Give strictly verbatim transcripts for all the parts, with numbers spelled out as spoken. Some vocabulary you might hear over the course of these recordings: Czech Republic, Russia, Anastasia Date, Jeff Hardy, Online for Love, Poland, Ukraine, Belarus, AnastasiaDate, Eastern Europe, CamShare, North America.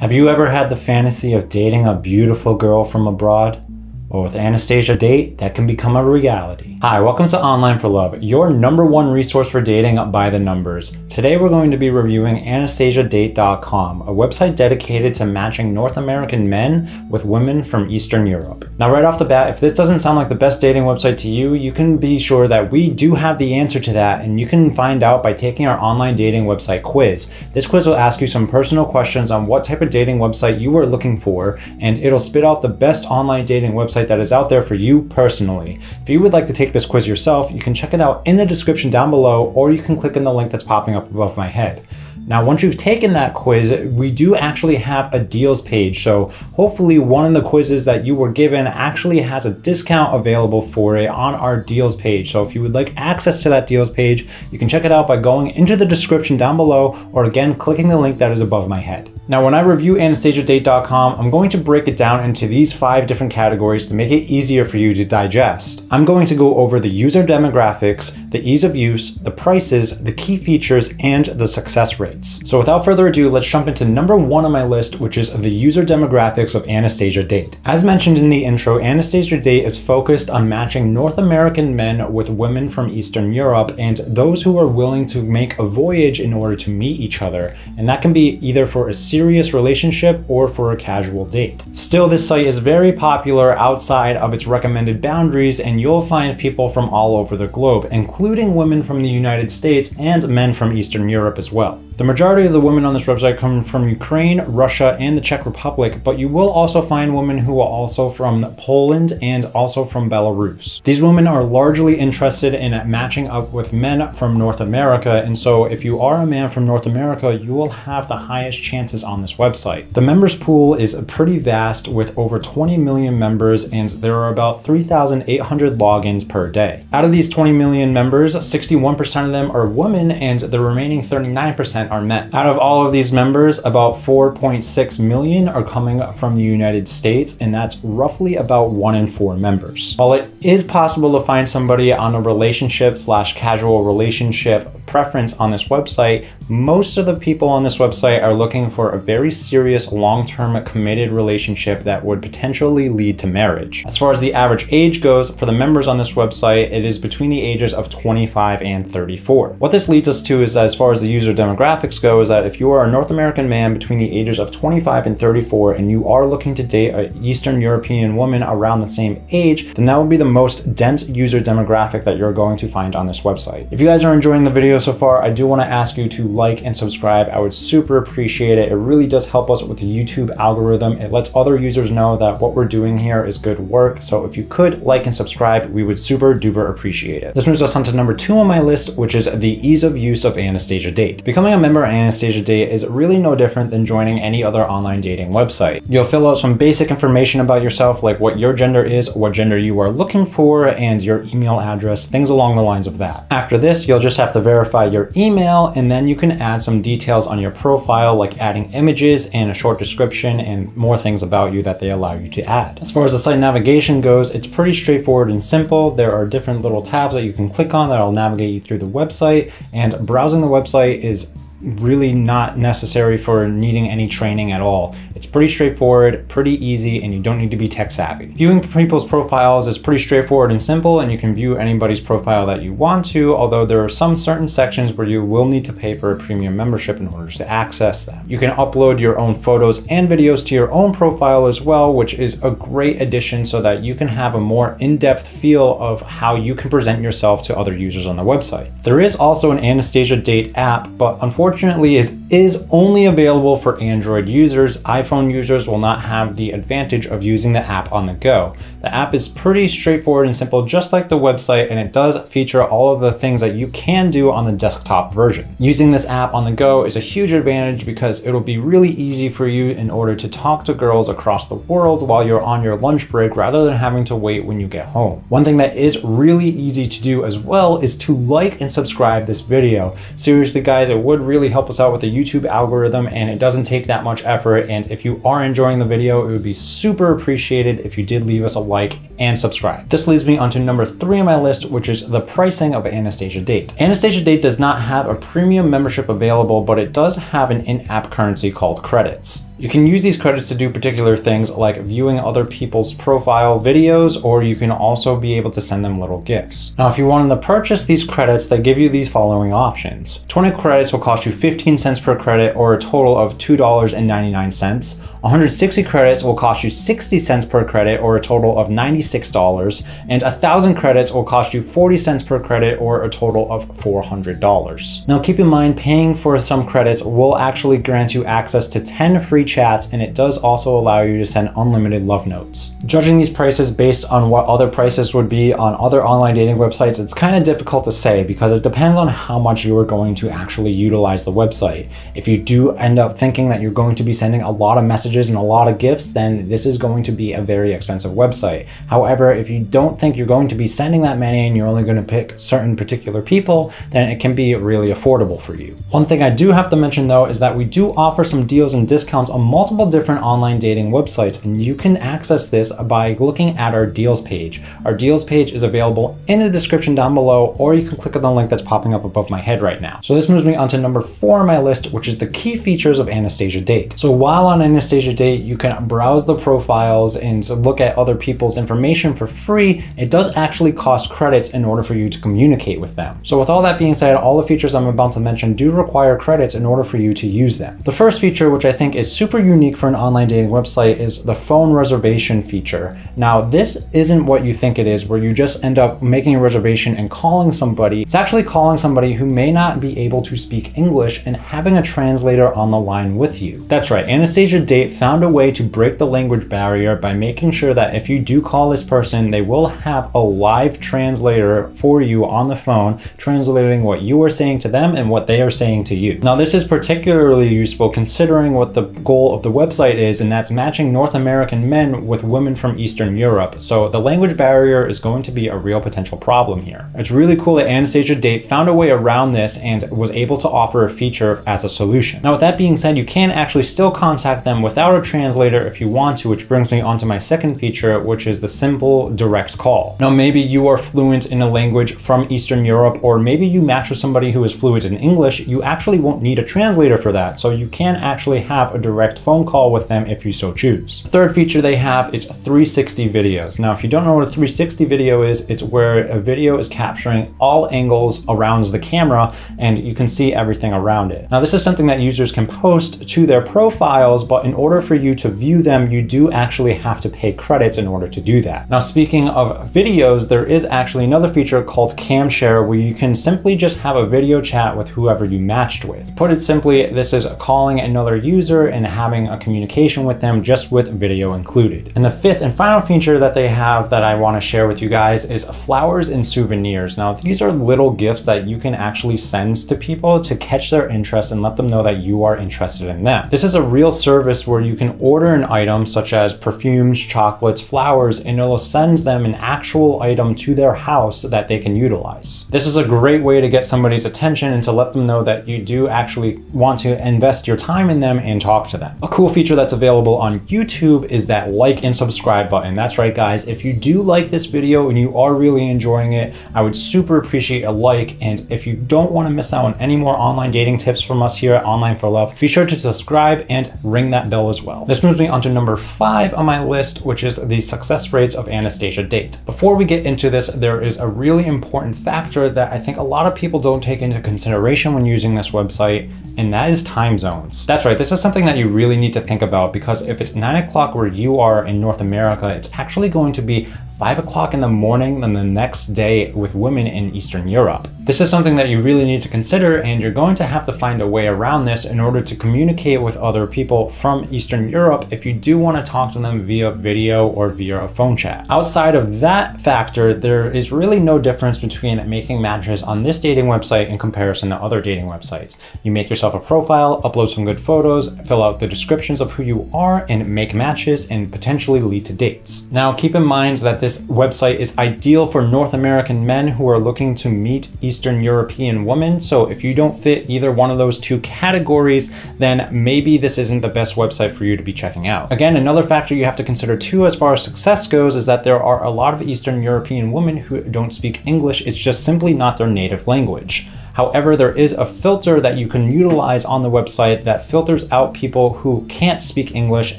Have you ever had the fantasy of dating a beautiful girl from abroad? Well, with Anastasia Date, that can become a reality. Hi, welcome to Online for Love, your number one resource for dating by the numbers. Today we're going to be reviewing Anastasia Date dot com, a website dedicated to matching North American men with women from Eastern Europe. Now right off the bat, if this doesn't sound like the best dating website to you, you can be sure that we do have the answer to that, and you can find out by taking our online dating website quiz. This quiz will ask you some personal questions on what type of dating website you are looking for, and it'll spit out the best online dating website that is out there for you personally. If you would like to take this quiz yourself, you can check it out in the description down below, or you can click in the link that's popping up above my head. Now, once you've taken that quiz, we do actually have a deals page. So hopefully one of the quizzes that you were given actually has a discount available for it on our deals page. So if you would like access to that deals page, you can check it out by going into the description down below, or again, clicking the link that is above my head. Now, when I review Anastasia Date dot com, I'm going to break it down into these five different categories to make it easier for you to digest. I'm going to go over the user demographics, the ease of use, the prices, the key features, and the success rates. So without further ado, let's jump into number one on my list, which is the user demographics of Anastasia Date. As mentioned in the intro, Anastasia Date is focused on matching North American men with women from Eastern Europe and those who are willing to make a voyage in order to meet each other. And that can be either for a serious serious relationship or for a casual date. Still, this site is very popular outside of its recommended boundaries, and you'll find people from all over the globe, including women from the United States and men from Eastern Europe as well. The majority of the women on this website come from Ukraine, Russia, and the Czech Republic, but you will also find women who are also from Poland and also from Belarus. These women are largely interested in matching up with men from North America, and so if you are a man from North America, you will have the highest chances on this website. The members pool is pretty vast, with over twenty million members, and there are about three thousand eight hundred logins per day. Out of these twenty million members, sixty-one percent of them are women, and the remaining thirty-nine percent are men. Out of all of these members, about four point six million are coming from the United States, and that's roughly about one in four members. While it is possible to find somebody on a relationship slash casual relationship preference on this website, most of the people on this website are looking for a very serious, long-term, committed relationship that would potentially lead to marriage. As far as the average age goes, for the members on this website, it is between the ages of twenty-five and thirty-four. What this leads us to is, as far as the user demographic go, is that if you are a North American man between the ages of twenty-five and thirty-four and you are looking to date an Eastern European woman around the same age, then that will be the most dense user demographic that you're going to find on this website. If you guys are enjoying the video so far, I do want to ask you to like and subscribe. I would super appreciate it. It really does help us with the YouTube algorithm. It lets other users know that what we're doing here is good work. So if you could like and subscribe, we would super duper appreciate it. This moves us on to number two on my list, which is the ease of use of Anastasia Date. Becoming a member of Anastasia Date is really no different than joining any other online dating website. You'll fill out some basic information about yourself, like what your gender is, what gender you are looking for, and your email address, things along the lines of that. After this, you'll just have to verify your email, and then you can add some details on your profile, like adding images and a short description and more things about you that they allow you to add. As far as the site navigation goes, it's pretty straightforward and simple. There are different little tabs that you can click on that'll navigate you through the website, and browsing the website is really not necessary for needing any training at all. It's pretty straightforward, pretty easy, and you don't need to be tech savvy. Viewing people's profiles is pretty straightforward and simple, and you can view anybody's profile that you want to, although there are some certain sections where you will need to pay for a premium membership in order to access them. You can upload your own photos and videos to your own profile as well, which is a great addition so that you can have a more in-depth feel of how you can present yourself to other users on the website. There is also an Anastasia Date app, but unfortunately, Unfortunately, it is only available for Android users. iPhone users will not have the advantage of using the app on the go. The app is pretty straightforward and simple, just like the website, and it does feature all of the things that you can do on the desktop version. Using this app on the go is a huge advantage because it'll be really easy for you in order to talk to girls across the world while you're on your lunch break, rather than having to wait when you get home. One thing that is really easy to do as well is to like and subscribe this video. Seriously, guys, it would really help us out with the YouTube algorithm, and it doesn't take that much effort. And if you are enjoying the video, it would be super appreciated if you did leave us a like and subscribe. This leads me on to number three on my list, which is the pricing of Anastasia Date. Anastasia Date does not have a premium membership available, but it does have an in-app currency called credits. You can use these credits to do particular things like viewing other people's profile videos, or you can also be able to send them little gifts. Now, if you wanted to purchase these credits, they give you these following options. twenty credits will cost you fifteen cents per credit, or a total of two dollars and ninety-nine cents. one hundred sixty credits will cost you sixty cents per credit, or a total of ninety-six dollars. And one thousand credits will cost you forty cents per credit, or a total of four hundred dollars. Now, keep in mind, paying for some credits will actually grant you access to ten free chats, and it does also allow you to send unlimited love notes. Judging these prices based on what other prices would be on other online dating websites, it's kind of difficult to say because it depends on how much you are going to actually utilize the website. If you do end up thinking that you're going to be sending a lot of messages and a lot of gifts, then this is going to be a very expensive website. However, if you don't think you're going to be sending that many and you're only going to pick certain particular people, then it can be really affordable for you. One thing I do have to mention though is that we do offer some deals and discounts on multiple different online dating websites, and you can access this by looking at our deals page. Our deals page is available in the description down below, or you can click on the link that's popping up above my head right now. So this moves me on to number four on my list, which is the key features of AnastasiaDate. So while on AnastasiaDate, you can browse the profiles and look at other people's information for free. It does actually cost credits in order for you to communicate with them. So with all that being said, all the features I'm about to mention do require credits in order for you to use them. The first feature, which I think is super unique for an online dating website, is the phone reservation feature. Now, this isn't what you think it is, where you just end up making a reservation and calling somebody. It's actually calling somebody who may not be able to speak English and having a translator on the line with you. That's right, AnastasiaDate found a way to break the language barrier by making sure that if you do call this person, they will have a live translator for you on the phone, translating what you are saying to them and what they are saying to you. Now, this is particularly useful considering what the goal of the website is, and that's matching North American men with women from Eastern Europe. So the language barrier is going to be a real potential problem here. It's really cool that AnastasiaDate found a way around this and was able to offer a feature as a solution. Now, with that being said, you can actually still contact them without a translator if you want to, which brings me onto my second feature, which is the simple direct call. Now, maybe you are fluent in a language from Eastern Europe, or maybe you match with somebody who is fluent in English. You actually won't need a translator for that. So you can actually have a direct phone call with them if you so choose. The third feature they have is three sixty videos. Now, if you don't know what a three sixty video is, it's where a video is capturing all angles around the camera and you can see everything around it. Now, this is something that users can post to their profiles, but in order for you to view them, you do actually have to pay credits in order to do that. Now, speaking of videos, there is actually another feature called CamShare, where you can simply just have a video chat with whoever you matched with. Put it simply, this is calling another user and having a communication with them, just with video included. And the fifth and final feature that they have that I want to share with you guys is flowers and souvenirs. Now, these are little gifts that you can actually send to people to catch their interest and let them know that you are interested in them. This is a real service where you can order an item such as perfumes, chocolates, flowers, and it'll send them an actual item to their house that they can utilize. This is a great way to get somebody's attention and to let them know that you do actually want to invest your time in them and talk to them. A cool feature that's available on YouTube is that like and subscribe button. That's right, guys. If you do like this video and you are really enjoying it, I would super appreciate a like. And if you don't want to miss out on any more online dating tips from us here at Online for Love, be sure to subscribe and ring that bell as well. This moves me on to number five on my list, which is the success rates of AnastasiaDate. Before we get into this, there is a really important factor that I think a lot of people don't take into consideration when using this website, and that is time zones. That's right, this is something that you really need to think about, because if it's nine o'clock where you are in North America, it's actually going to be five o'clock in the morning than the next day with women in Eastern Europe. This is something that you really need to consider, and you're going to have to find a way around this in order to communicate with other people from Eastern Europe if you do want to talk to them via video or via a phone chat. Outside of that factor, there is really no difference between making matches on this dating website in comparison to other dating websites. You make yourself a profile, upload some good photos, fill out the descriptions of who you are, and make matches and potentially lead to dates. Now, keep in mind that this website is ideal for North American men who are looking to meet Eastern Eastern European woman. So if you don't fit either one of those two categories, then maybe this isn't the best website for you to be checking out. Again, another factor you have to consider too, as far as success goes, is that there are a lot of Eastern European women who don't speak English. It's just simply not their native language. However, there is a filter that you can utilize on the website that filters out people who can't speak English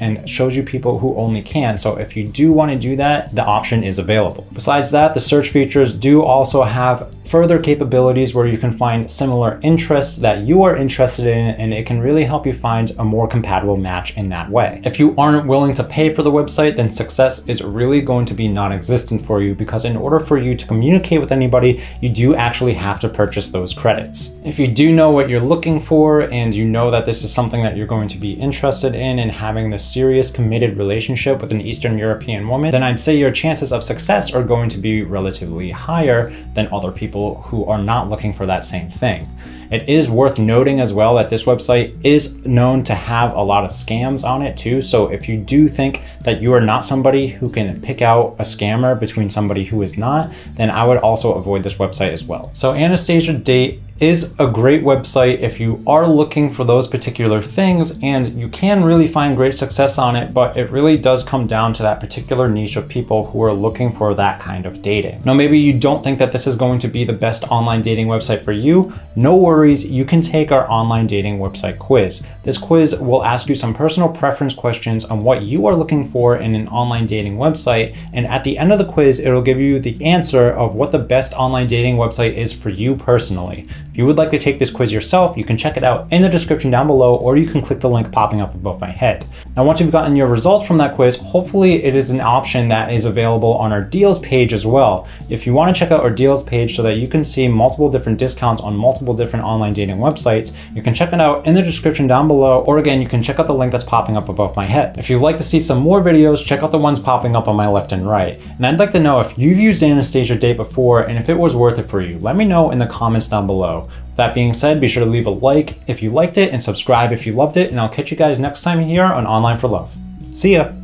and shows you people who only can. So if you do want to do that, the option is available. Besides that, the search features do also have further capabilities where you can find similar interests that you are interested in, and it can really help you find a more compatible match in that way. If you aren't willing to pay for the website, then success is really going to be non-existent for you, because in order for you to communicate with anybody, you do actually have to purchase those credits. If you do know what you're looking for and you know that this is something that you're going to be interested in and having this serious committed relationship with an Eastern European woman, then I'd say your chances of success are going to be relatively higher than other people who are not looking for that same thing. It is worth noting as well that this website is known to have a lot of scams on it too. So if you do think that you are not somebody who can pick out a scammer between somebody who is not, then I would also avoid this website as well. So AnastasiaDate is a great website if you are looking for those particular things, and you can really find great success on it, but it really does come down to that particular niche of people who are looking for that kind of dating. Now, maybe you don't think that this is going to be the best online dating website for you. No worries, you can take our online dating website quiz. This quiz will ask you some personal preference questions on what you are looking for in an online dating website, and at the end of the quiz, it'll give you the answer of what the best online dating website is for you personally. If you would like to take this quiz yourself, you can check it out in the description down below, or you can click the link popping up above my head. Now, once you've gotten your results from that quiz, hopefully it is an option that is available on our deals page as well. If you want to check out our deals page so that you can see multiple different discounts on multiple different online dating websites, you can check it out in the description down below, or again, you can check out the link that's popping up above my head. If you'd like to see some more videos, check out the ones popping up on my left and right. And I'd like to know if you've used AnastasiaDate before and if it was worth it for you. Let me know in the comments down below. With that being said, be sure to leave a like if you liked it and subscribe if you loved it, and I'll catch you guys next time here on Online for Love. See ya!